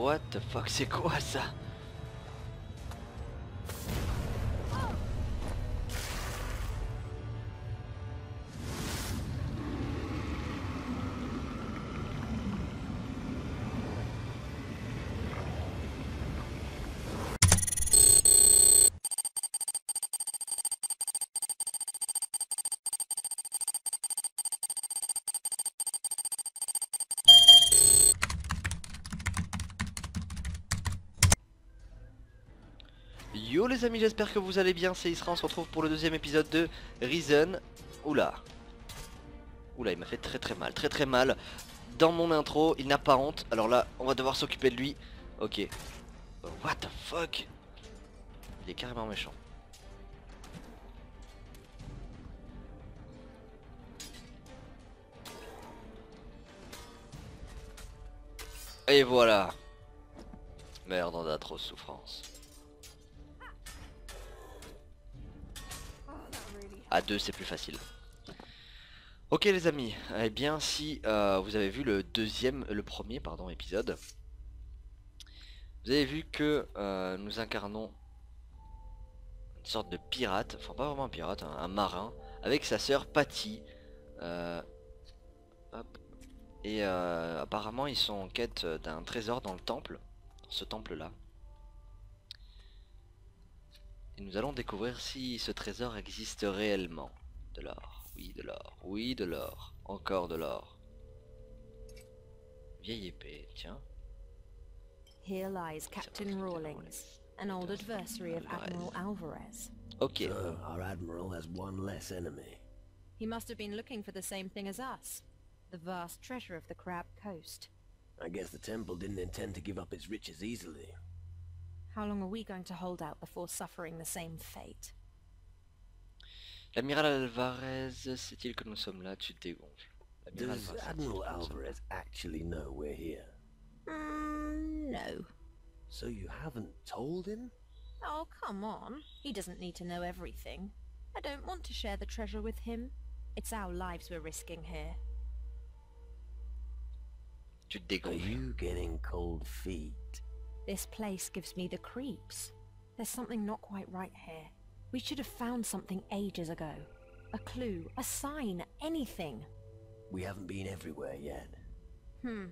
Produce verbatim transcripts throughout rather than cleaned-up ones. What the fuck se cosa? Yo les amis, j'espère que vous allez bien, c'est Isra, on se retrouve pour le deuxième épisode de Risen Oula. Oula, il m'a fait très très mal, très très mal. Dans mon intro, il n'a pas honte, alors là, on va devoir s'occuper de lui. Ok. What the fuck? Il est carrément méchant. Et voilà. Merde, on a trop de souffrance. À deux c'est plus facile. Ok les amis, eh bien si euh, vous avez vu le deuxième, le premier pardon épisode, vous avez vu que euh, nous incarnons une sorte de pirate, enfin pas vraiment un pirate, hein, un marin, avec sa sœur Patty. Euh, hop. Et euh, apparemment ils sont en quête d'un trésor dans le temple, dans ce temple là. Et nous allons découvrir si ce trésor existe réellement. De l'or, oui de l'or, oui de l'or, encore de l'or. Vieille épée, tiens. Here lies Captain Rawlings, an old adversary of Admiral Alvarez. Ok. So, our admiral has one less enemy. He must have been looking for the same thing as us, the vast treasure of the Crab Coast. I guess the temple didn't intend to give up its riches easily. How long are we going to hold out before suffering the same fate? L'amiral Alvarez, c'est-il que nous sommes là? Tu te dégonfles. Does Admiral Alvarez actually know we're here? Mm, no. So you haven't told him? Oh, come on. He doesn't need to know everything. I don't want to share the treasure with him. It's our lives we're risking here. Tu te dégonfles. Are you getting cold feet? This place gives me the creeps. There's something not quite right here. We should have found something ages ago. A clue, a sign, anything. We haven't been everywhere yet. Hmm.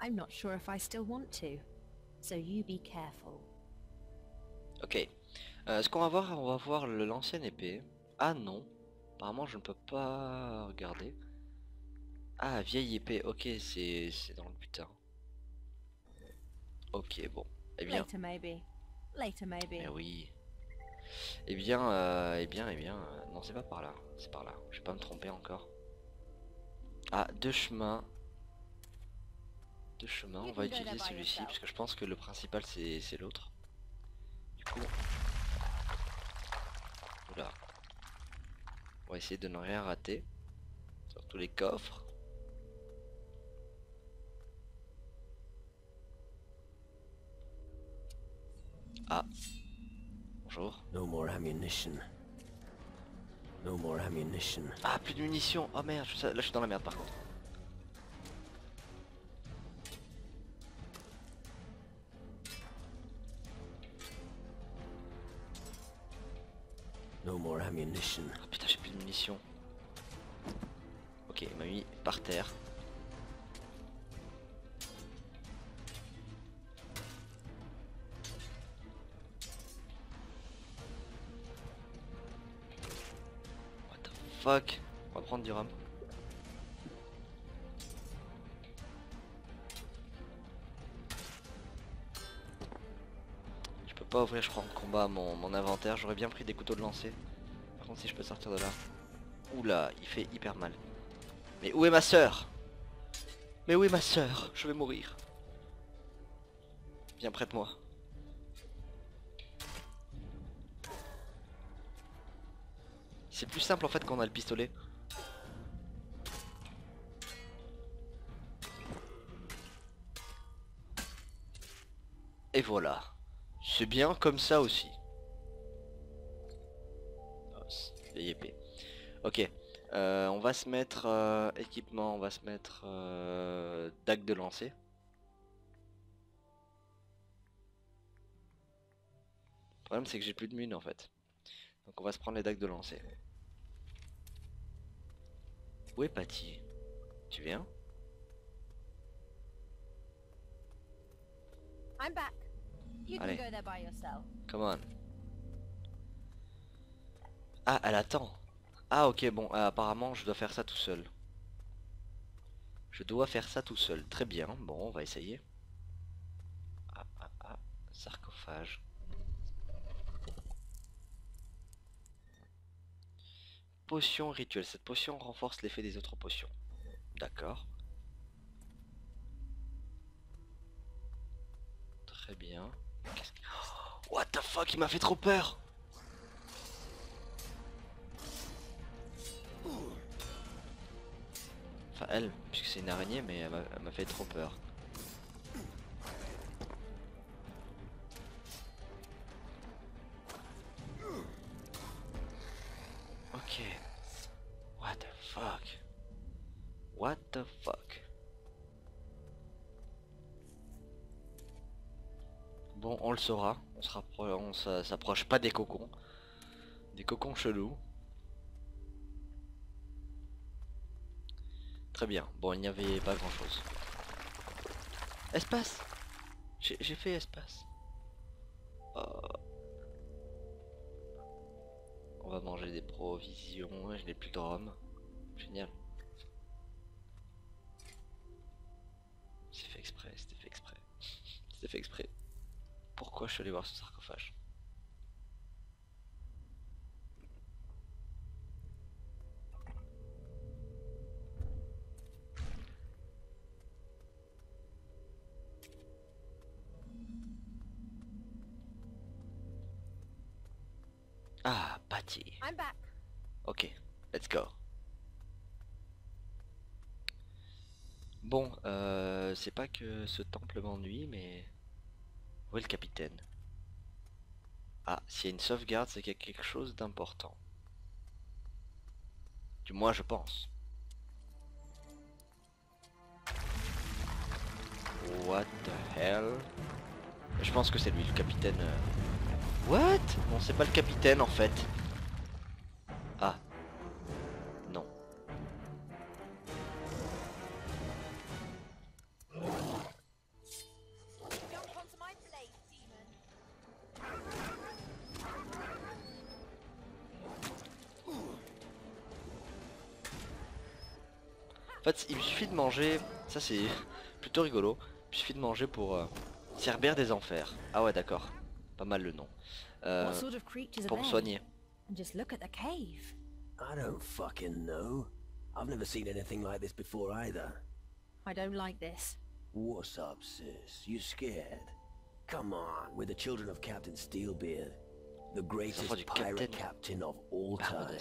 I'm not sure if I still want to. So you be careful. Ok. Euh, ce qu'on va voir, on va voir l'ancienne épée. Ah non. Apparemment je ne peux pas regarder. Ah, vieille épée. Ok, c'est dans le butin. Ok, bon. Eh bien, Later maybe. Later maybe. Mais oui. Eh bien, euh, eh bien, eh bien. Euh, non, c'est pas par là. C'est par là. Je vais pas me tromper encore. Ah, deux chemins. Deux chemins. On va utiliser celui-ci parce que je pense que le principal c'est l'autre. Du coup, voilà. On va essayer de ne rien rater. Surtout les coffres. Ah. Bonjour. No more ammunition. No more ammunition. Ah, plus de munitions. Oh merde, là je suis dans la merde par contre. No more ammunition. Ah putain, j'ai plus de munitions. Ok, il m'a mis par terre. Fuck, on va prendre du rhum. Je peux pas ouvrir, je crois, en combat mon, mon inventaire. J'aurais bien pris des couteaux de lancer. Par contre, si je peux sortir de là. Oula, il fait hyper mal. Mais où est ma soeur? Mais où est ma soeur? Je vais mourir. Viens près de moi. C'est plus simple en fait quand on a le pistolet. Et voilà. C'est bien comme ça aussi. Oh, vieille épée. Ok. Euh, on va se mettre euh, équipement, on va se mettre euh, dague de lancer. Le problème c'est que j'ai plus de mine en fait. Donc on va se prendre les dagues de lancer. Où est Patty? Tu viens? I'm back. You can go there by yourself. Come on. Ah, elle attend. Ah ok, bon, euh, apparemment je dois faire ça tout seul. Je dois faire ça tout seul. Très bien, bon, on va essayer. Ah ah ah, sarcophage. Potion rituelle. Cette potion renforce l'effet des autres potions. D'accord. Très bien. Qu'est-ce que... oh, what the fuck, il m'a fait trop peur. Enfin elle, puisque c'est une araignée, mais elle m'a fait trop peur. Ok. What the fuck? What the fuck? Bon, on le saura. On s'approche pas des cocons. Des cocons chelous. Très bien, bon il n'y avait pas grand chose. Espace. J'ai fait espace. Oh. On va manger des provisions, je n'ai plus de rhum. Génial. C'est fait exprès, c'était fait exprès. C'était fait exprès. Pourquoi je suis allé voir ce sarcophage? Ah, Patty. I'm back. Ok, let's go. Bon, euh, c'est pas que ce temple m'ennuie, mais... où est le capitaine? Ah, s'il y a une sauvegarde, c'est qu'il y a quelque chose d'important. Du moins, je pense. What the hell? Je pense que c'est lui, le capitaine... Euh... what? Bon, c'est pas le capitaine en fait. Ah. Non. En fait, il me suffit de manger. Ça, c'est plutôt rigolo. Il me suffit de manger pour euh, Cerbère des enfers. Ah ouais, d'accord. Pas mal le nom. Euh, pour me soigner. I don't fucking know. I've never seen anything like this before either. I don't like this. What's up, sis? You scared? Come on, we're the children of Captain Steelbeard, the greatest pirate captain of all time.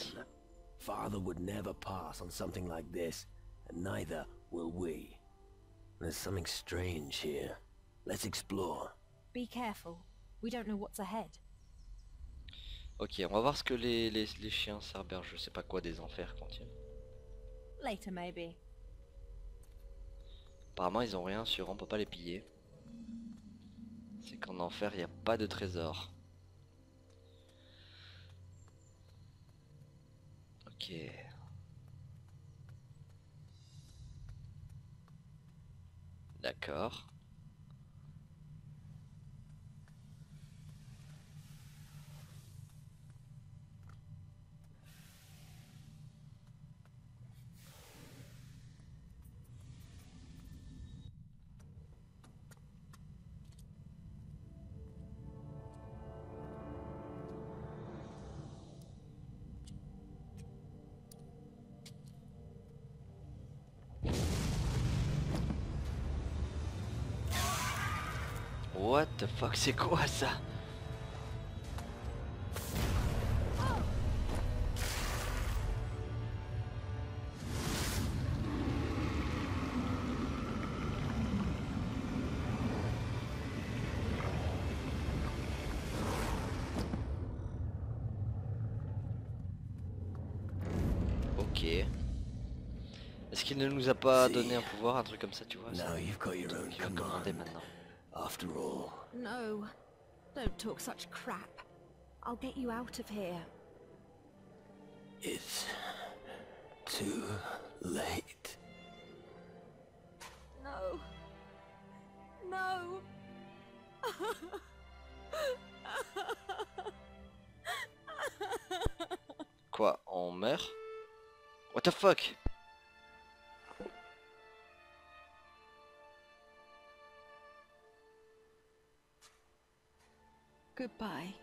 Father would never pass on something like this, and neither will we. There's something strange here. Let's explore. Be careful. We don't know what's ahead. Ok, on va voir ce que les, les, les chiens Cerbère, je sais pas quoi, des enfers contiennent. Later maybe. Apparemment ils ont rien sur, on peut pas les piller. C'est qu'en enfer il n'y a pas de trésor. Ok. D'accord. What the fuck, c'est quoi ça? Ok. Est-ce qu'il ne nous a pas donné un pouvoir, un truc comme ça, tu vois? Ça, tu vas commander maintenant. After all. No, don't talk such crap. I'll get you out of here. It's too late. No. No. Quoi, on meurt? What the fuck? Goodbye.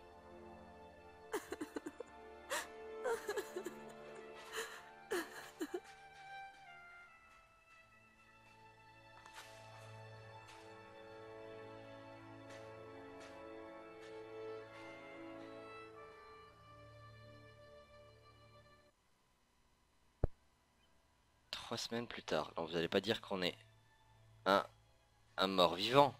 Trois semaines plus tard. Alors vous allez pas dire qu'on est un, un mort vivant.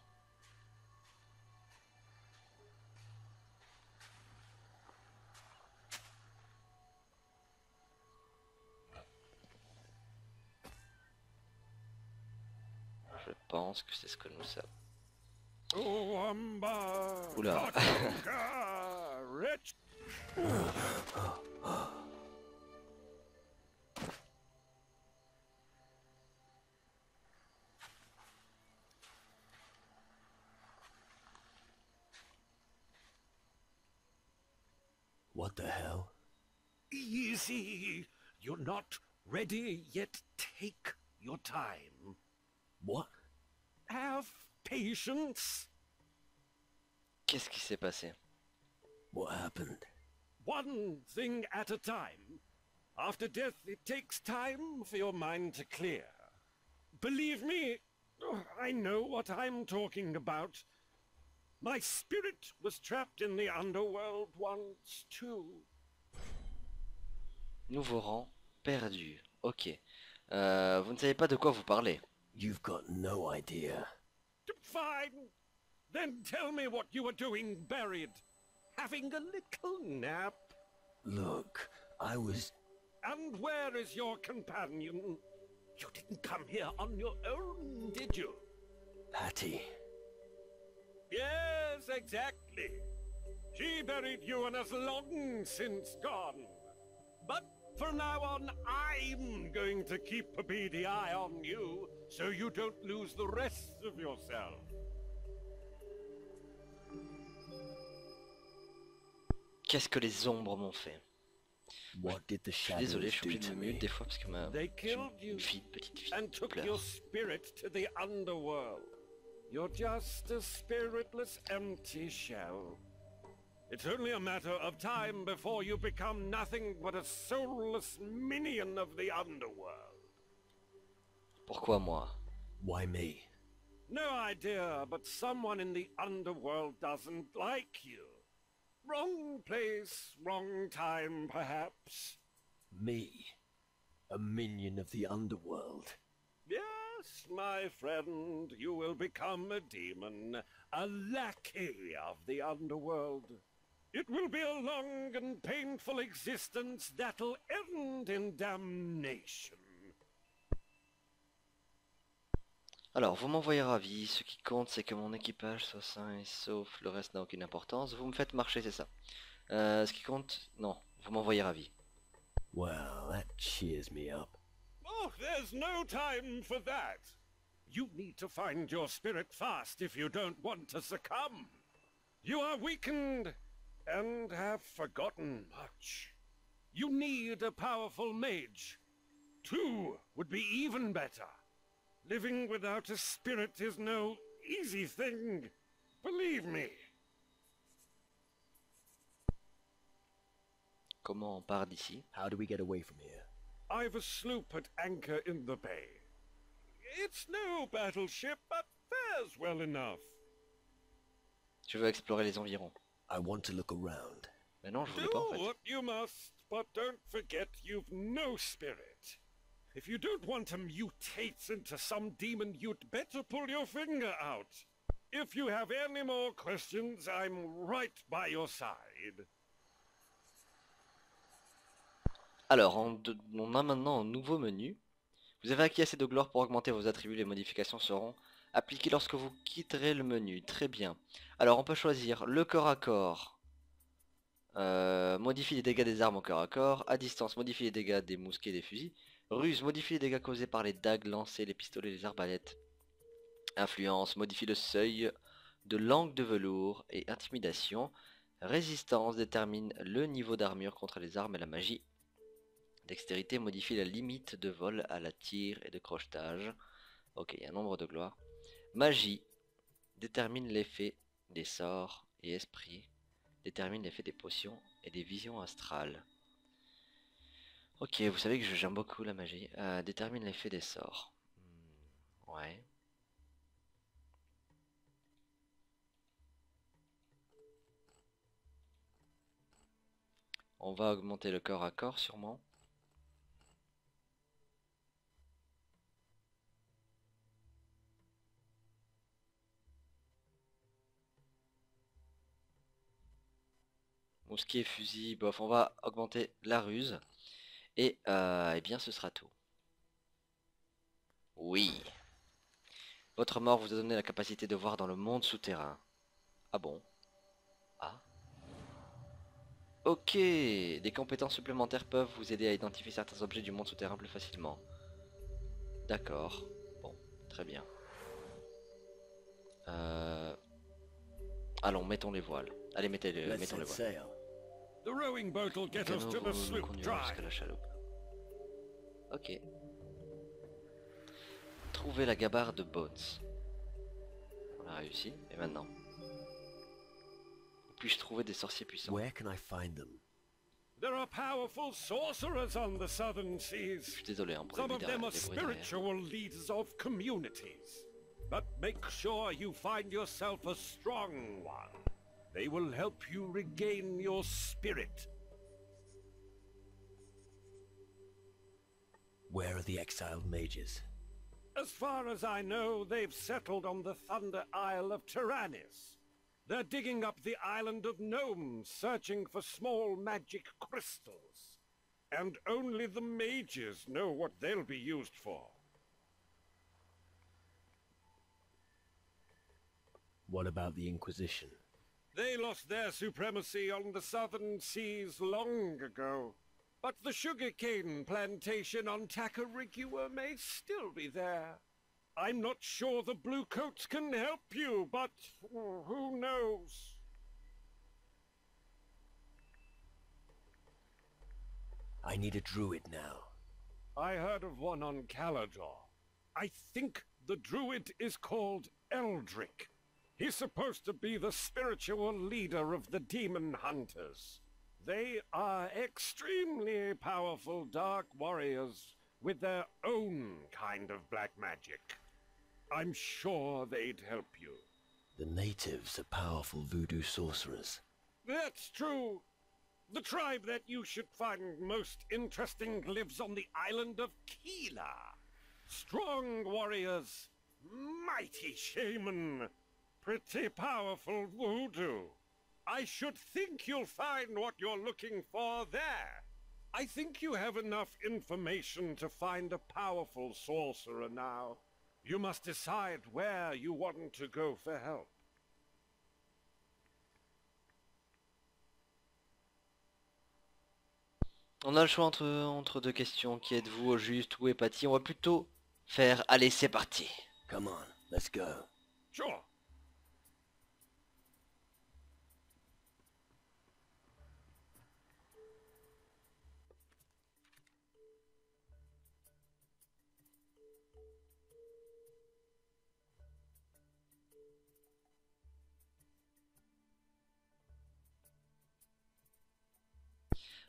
Je pense que c'est ce que nous savons. Oula. What the hell? Easy. You're not ready yet. Take your time. What? Have patience. Qu'est-ce qui s'est passé? What happened? One thing at a time. After death, it takes time for your mind to clear. Believe me, I know what I'm talking about. My spirit was trapped in the underworld once too. Nouveau rang perdu. Ok. Euh, vous ne savez pas de quoi vous parlez. You've got no idea. Fine. Then tell me what you were doing buried. Having a little nap. Look, I was... And where is your companion? You didn't come here on your own, did you? Patty. Yes, exactly. She buried you and has long since gone. But from now on, I'm going to keep a beady eye on you, so you don't lose the rest of yourself. Qu'est-ce que les ombres m'ont fait? What did the shadows do to me? Désolé, je suis obligé de me mute des fois parce que ma fille, petite fille, and took your spirit to the underworld. You're just a spiritless, empty shell. It's only a matter of time before you become nothing but a soulless minion of the underworld. Pourquoi moi? Why me? No idea, but someone in the underworld doesn't like you. Wrong place, wrong time, perhaps. Me? A minion of the underworld? Yes, my friend, you will become a demon, a lackey of the underworld. It will be a long and painful existence that'll end in damnation. Alors, vous m'envoyez ravi, ce qui compte c'est que mon équipage soit sain et sauf, le reste n'a aucune importance, vous me faites marcher, c'est ça. Euh, ce qui compte, non, vous m'envoyez ravi. Well, that cheers me up. Oh, there's no time for that. You need to find your spirit fast if you don't want to succumb. You are weakened and have forgotten much. You need a powerful mage. Two would be even better. Living without a spirit is no easy thing. Believe me. Comment on part d'ici? How do we get away from here? I've a sloop at anchor in the bay. It's no battleship, but fares well enough. Je veux explorer les environs. I want to look around. Mais non, je voulais pas en fait. Do what you must, but don't forget you've no spirit. If you don't want to mutate into some demon, you'd better pull your finger out. If you have any more questions, I'm right by your side. Alors, on, on a maintenant un nouveau menu. Vous avez acquis assez de gloire pour augmenter vos attributs, les modifications seront appliquées lorsque vous quitterez le menu. Très bien. Alors on peut choisir le corps à corps, Euh, modifie les dégâts des armes au corps à corps. À distance, modifie les dégâts des mousquets et des fusils. Ruse, modifie les dégâts causés par les dagues, lancers, les pistolets, les arbalètes. Influence, modifie le seuil de langue de velours et intimidation. Résistance, détermine le niveau d'armure contre les armes et la magie. Dextérité, modifie la limite de vol à la tire et de crochetage. Ok, il y a un nombre de gloire. Magie, détermine l'effet des sorts et esprits. Détermine l'effet des potions et des visions astrales. Ok, vous savez que j'aime beaucoup la magie. Euh, détermine l'effet des sorts. Hmm, ouais. On va augmenter le corps à corps sûrement. Mousquet, fusil, bof, on va augmenter la ruse. Et, euh, et bien ce sera tout. Oui. Votre mort vous a donné la capacité de voir dans le monde souterrain. Ah bon? Ah. Ok. Des compétences supplémentaires peuvent vous aider à identifier certains objets du monde souterrain plus facilement. D'accord. Bon, très bien. Euh... Allons, mettons les voiles. Allez, mettez les, mettons les voiles. The rowing boat will get us to the sloop dry. Ok. Trouver la gabarre de Bones. On a réussi. Et maintenant, puis-je trouver des sorciers puissants? Where can I find them? There are powerful sorcerers on the southern seas. Je suis désolé, hein, pour les bruits derrière. Some of them are spiritual leaders of communities. But make sure you find yourself a strong one. They will help you regain your spirit. Where are the exiled mages? As far as I know, they've settled on the Thunder Isle of Tyrannis. They're digging up the island of Gnomes, searching for small magic crystals. And only the mages know what they'll be used for. What about the Inquisition? They lost their supremacy on the southern seas long ago, but the sugarcane plantation on Takarigua may still be there. I'm not sure the Bluecoats can help you, but who knows? I need a druid now. I heard of one on Kalador. I think the druid is called Eldric. He's supposed to be the spiritual leader of the Demon Hunters. They are extremely powerful dark warriors with their own kind of black magic. I'm sure they'd help you. The natives are powerful voodoo sorcerers. That's true. The tribe that you should find most interesting lives on the island of Keela. Strong warriors, mighty shaman. Pretty powerful voodoo. I should think you'll find what you're looking for there. I think you have enough information to find a powerful sorcerer now. You must decide where you want to go for help. On a le choix entre, entre deux questions. Qui êtes-vous, au juste ou Patty? On va plutôt faire... Allez, c'est parti. Come on, let's go. Sure.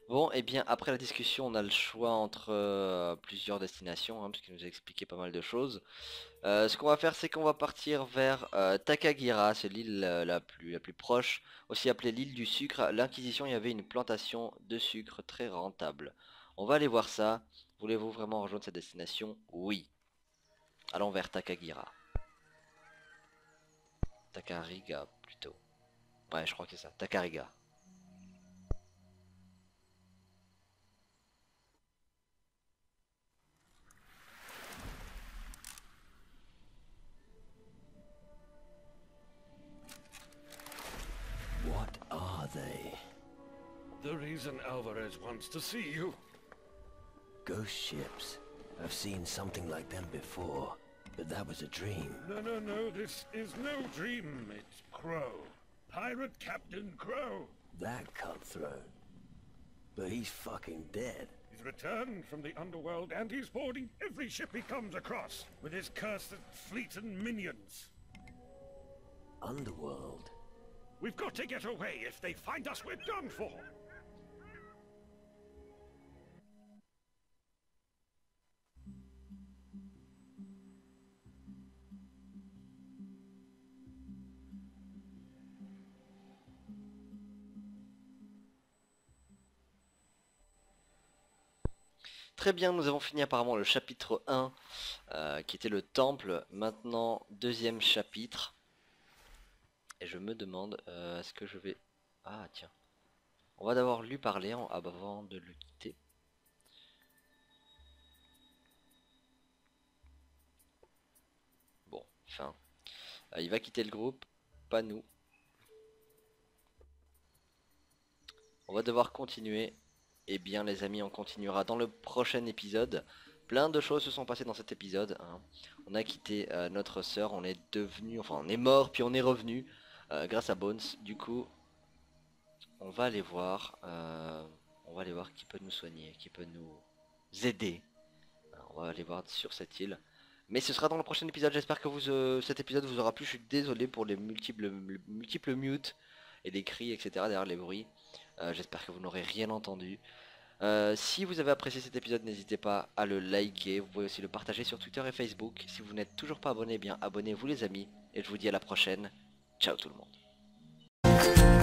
Bon, et eh bien après la discussion, on a le choix entre euh, plusieurs destinations, hein, puisqu'il nous a expliqué pas mal de choses. Euh, ce qu'on va faire, c'est qu'on va partir vers euh, Takarigua, c'est l'île euh, la, plus, la plus proche, aussi appelée l'île du sucre. L'Inquisition, il y avait une plantation de sucre très rentable. On va aller voir ça. Voulez-vous vraiment rejoindre cette destination? Oui. Allons vers Takarigua. Takarigua, plutôt. Ouais, je crois que c'est ça, Takarigua. The Risen Alvarez wants to see you. Ghost ships? I've seen something like them before, but that was a dream. No, no, no, this is no dream. It's Crow. Pirate Captain Crow. That cutthroat. But he's fucking dead. He's returned from the underworld and he's boarding every ship he comes across with his cursed fleet and minions. Underworld? We've got to get away. If they find us, we're done for. Très bien, nous avons fini apparemment le chapitre un euh, qui était le temple. Maintenant, deuxième chapitre. Et je me demande, euh, est-ce que je vais... Ah tiens, on va d'abord lui parler en... avant de le quitter. Bon, enfin, euh, il va quitter le groupe, pas nous. On va devoir continuer. Eh bien les amis, on continuera dans le prochain épisode. Plein de choses se sont passées dans cet épisode, hein. On a quitté euh, notre sœur, on est devenu, enfin on est mort puis on est revenu euh, grâce à Bones. Du coup, on va aller voir, euh, on va aller voir qui peut nous soigner, qui peut nous aider. Alors, on va aller voir sur cette île. Mais ce sera dans le prochain épisode. J'espère que vous, euh, cet épisode vous aura plu. Je suis désolé pour les multiples, multiples mutes et les cris, et cetera. Derrière les bruits. Euh, j'espère que vous n'aurez rien entendu. Euh, si vous avez apprécié cet épisode, n'hésitez pas à le liker. Vous pouvez aussi le partager sur Twitter et Facebook. Si vous n'êtes toujours pas abonné, eh bien abonnez-vous les amis. Et je vous dis à la prochaine. Ciao tout le monde.